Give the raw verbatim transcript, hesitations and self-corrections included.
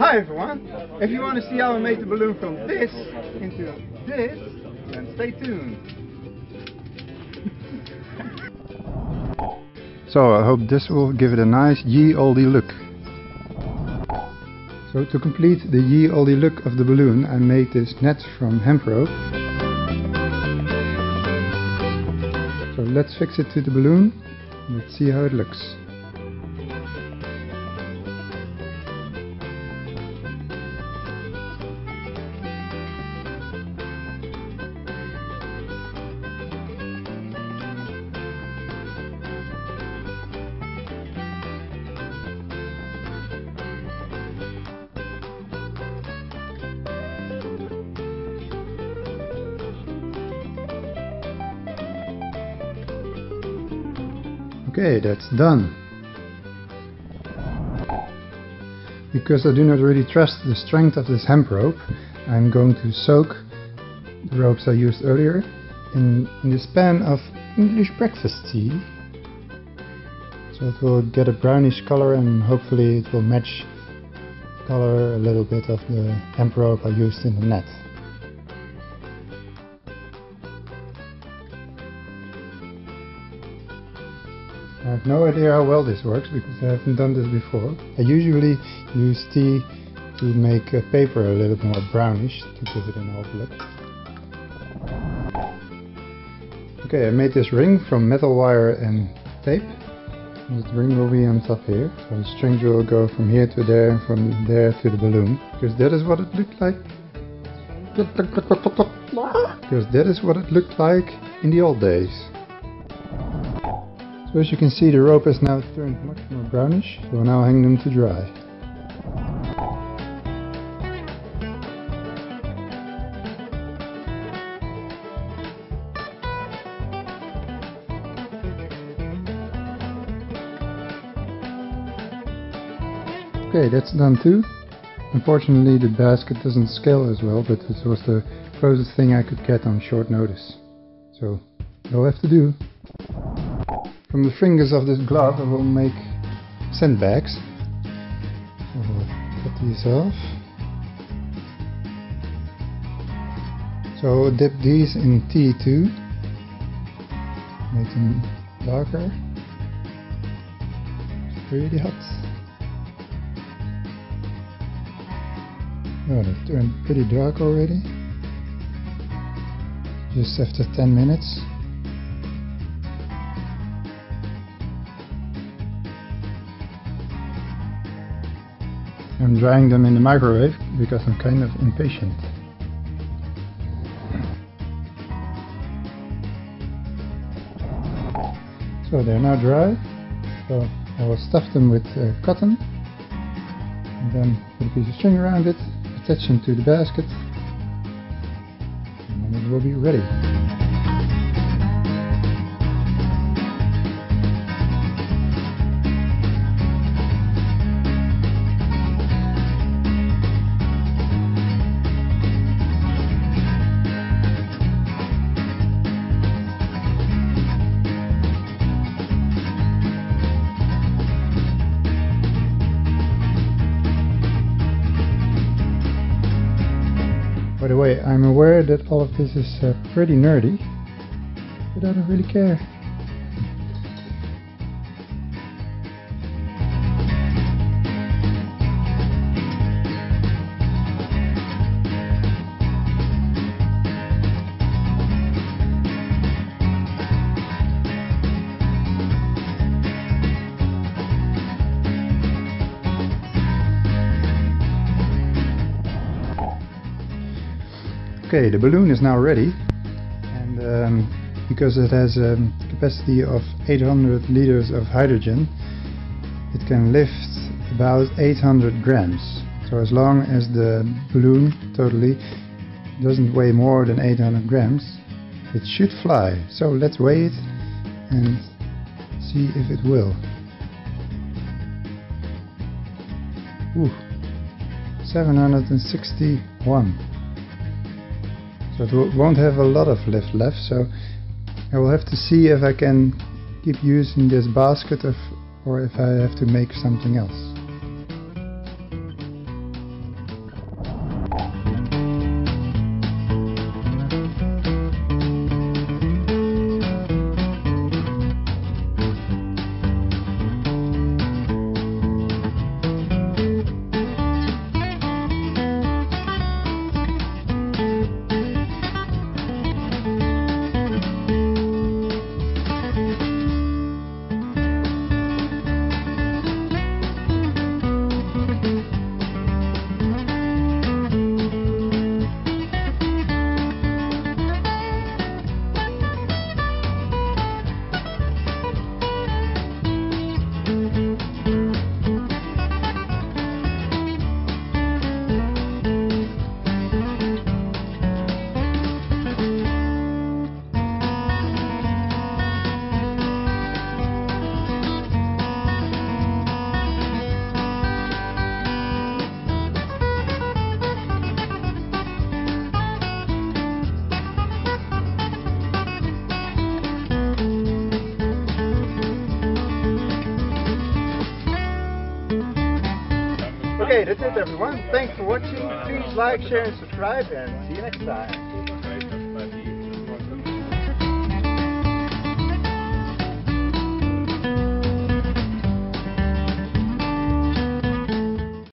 Hi everyone! If you want to see how I made the balloon from this into this, then stay tuned! So I hope this will give it a nice ye olde look. So to complete the ye olde look of the balloon, I made this net from hemp rope. So let's fix it to the balloon. Let's see how it looks. Okay, that's done. Because I do not really trust the strength of this hemp rope, I'm going to soak the ropes I used earlier in, in this pan of English breakfast tea. So it will get a brownish color and hopefully it will match the color a little bit of the hemp rope I used in the net. I have no idea how well this works because I haven't done this before. I usually use tea to make a paper a little more brownish to give it an old look. Okay, I made this ring from metal wire and tape. This ring will be on top here. So the strings will go from here to there and from there to the balloon. Because that is what it looked like. Because that is what it looked like in the old days. So as you can see, the rope has now turned much more brownish, so I'll now hang them to dry. Okay, that's done too. Unfortunately the basket doesn't scale as well, but this was the closest thing I could get on short notice. So, you'll have to do. From the fingers of this glove I will make sandbags. I will cut these off. So dip these in tea too. Make them darker. It's really hot. Oh, they turned pretty dark already. Just after ten minutes. I'm drying them in the microwave because I'm kind of impatient. So they're now dry, so I will stuff them with uh, cotton and then put a piece of string around it, attach them to the basket, and then it will be ready. By the way, I'm aware that all of this is uh, pretty nerdy, but I don't really care. Okay, the balloon is now ready, and um, because it has a capacity of eight hundred liters of hydrogen, it can lift about eight hundred grams. So as long as the balloon totally doesn't weigh more than eight hundred grams, it should fly. So let's weigh it and see if it will. Ooh, seven hundred sixty-one. So it won't have a lot of lift left, so I will have to see if I can keep using this basket of, or if I have to make something else. Okay, that's it everyone. Thanks for watching. Please like, share and subscribe, and see you next time.